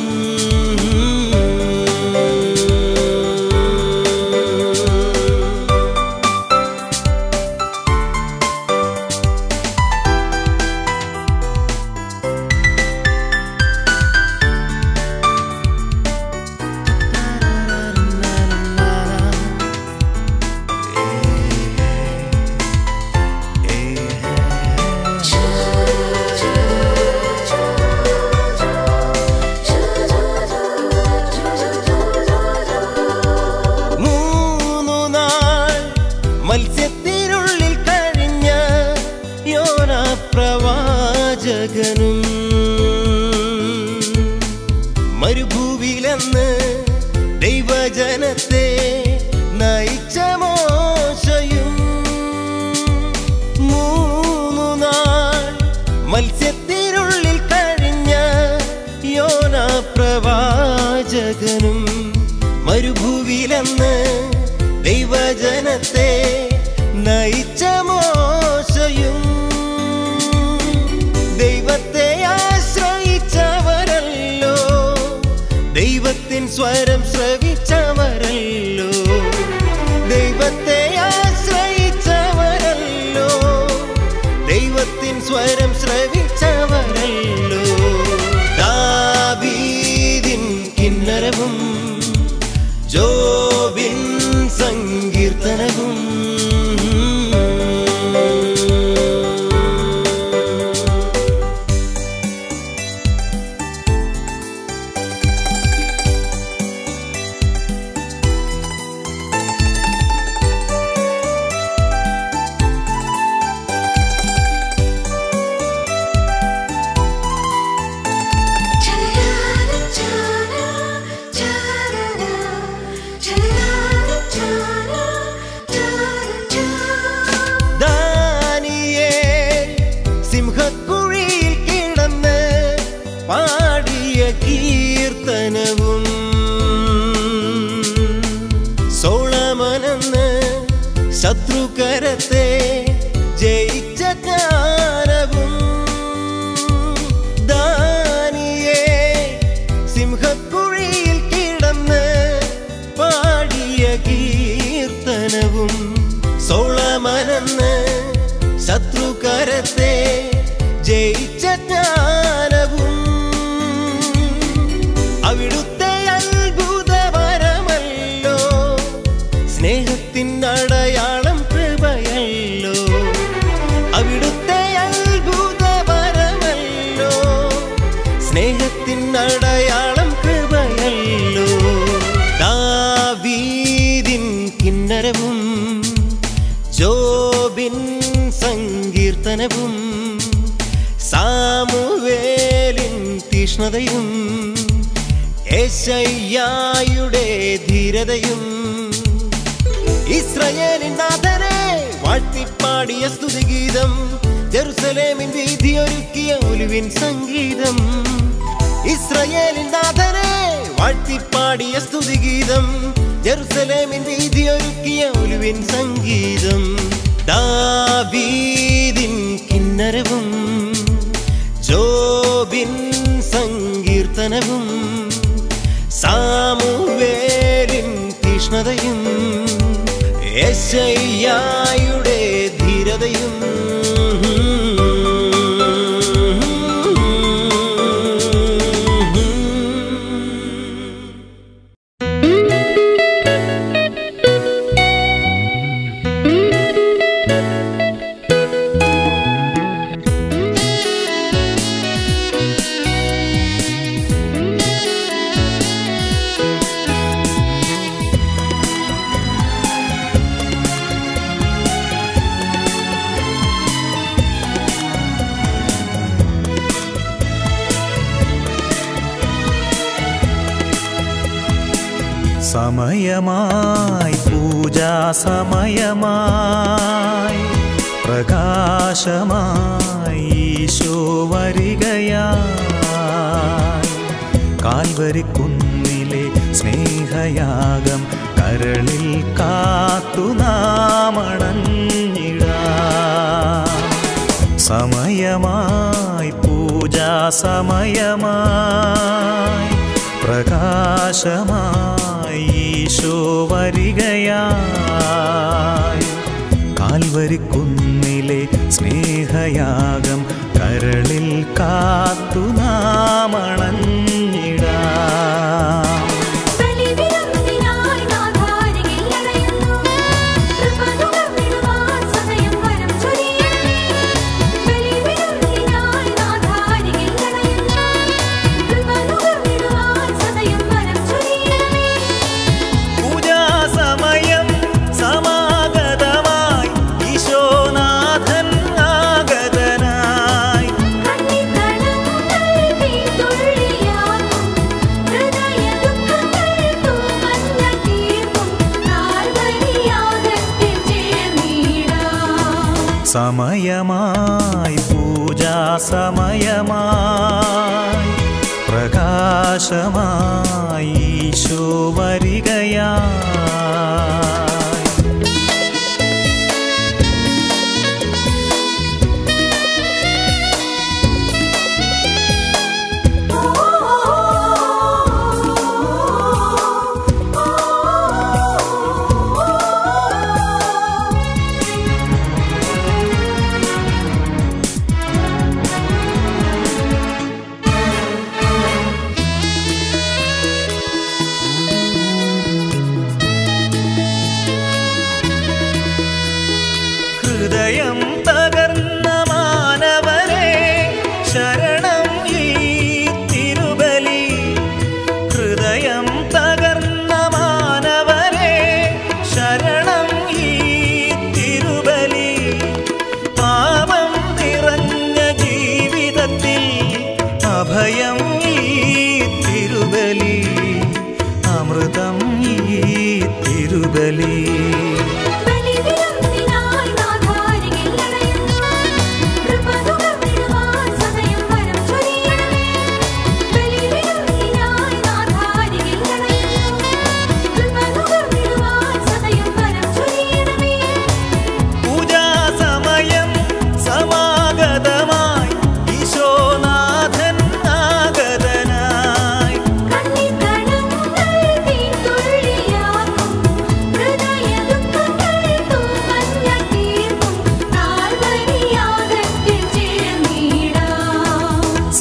മത്സ്യത്തിനുള്ളിൽ കഴിഞ്ഞ യോന പ്രവാചകനും മരുഭൂവിലെന്ന് ദൈവജനത്തെ നയിച്ച മോശയും. 3 നാൾ മത്സ്യത്തിനുള്ളിൽ കഴിഞ്ഞ യോന പ്രവാചകനും മരുഭൂവിലെന്ന് ദൈവജനത്തെ നയിച്ച മോശയും. ദൈവത്തെ ആശ്രയിച്ചവരല്ലോ, ദൈവത്തിൻ സ്വരം ശ്രവിച്ചവരല്ലോ, ദൈവത്തെ ആശ്രയിച്ചവരല്ലോ, ദൈവത്തിൻ സ്വരം ശ്രവിച്ചവരല്ലോ. ദാവീദിൻ കിന്നരവും ജോബിൻ സങ്കീർത്തനവും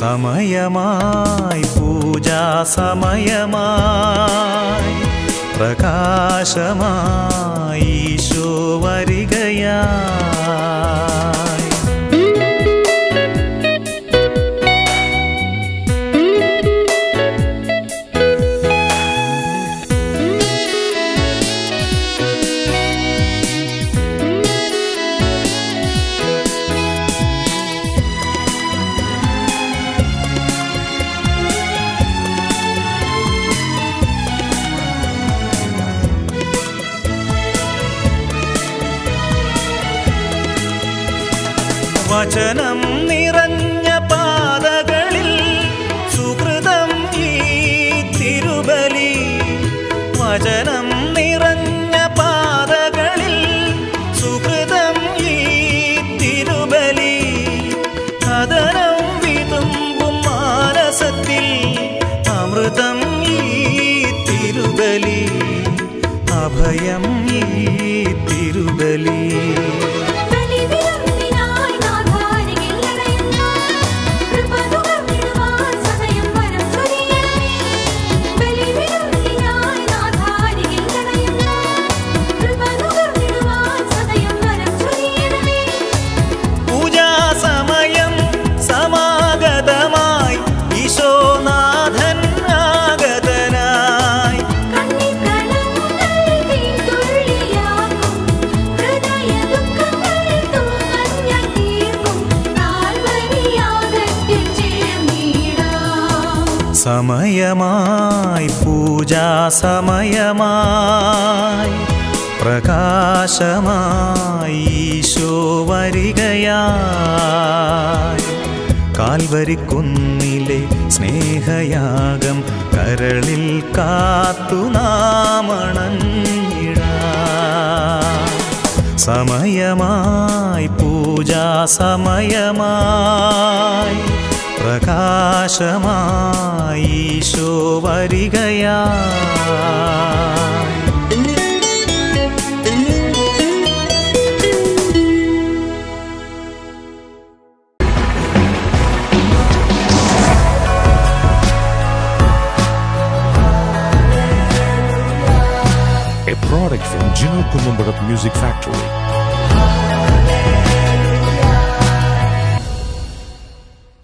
സമയമായി പൂജാ സമയമായി പ്രകാശമായി ഈശോ വരികയായി. വചനം നിറഞ്ഞ പാതകളിൽ സുഹൃതം ഈ തിരുബലി. വചനം നിറഞ്ഞ പാതകളിൽ സുഹൃതം ഈ തിരുബലി. കഥനം വിതുമ്പും മാനസത്തിൽ അമൃതം ഈ തിരുബലി. അഭയം ഈ തിരുബലി. സമയമായി പൂജാ സമയമായി പ്രകാശമായി ഈശോ വരികയായി. കാൽവരിക്കുന്നിലെ സ്നേഹയാഗം കരളിൽ കാത്തു നാമണഞ്ഞിടാം. സമയമായി പൂജാ സമയമായി പ്രകാശമായി Isho വരികയായി. A product from Gino Kulumbaram Music Factory.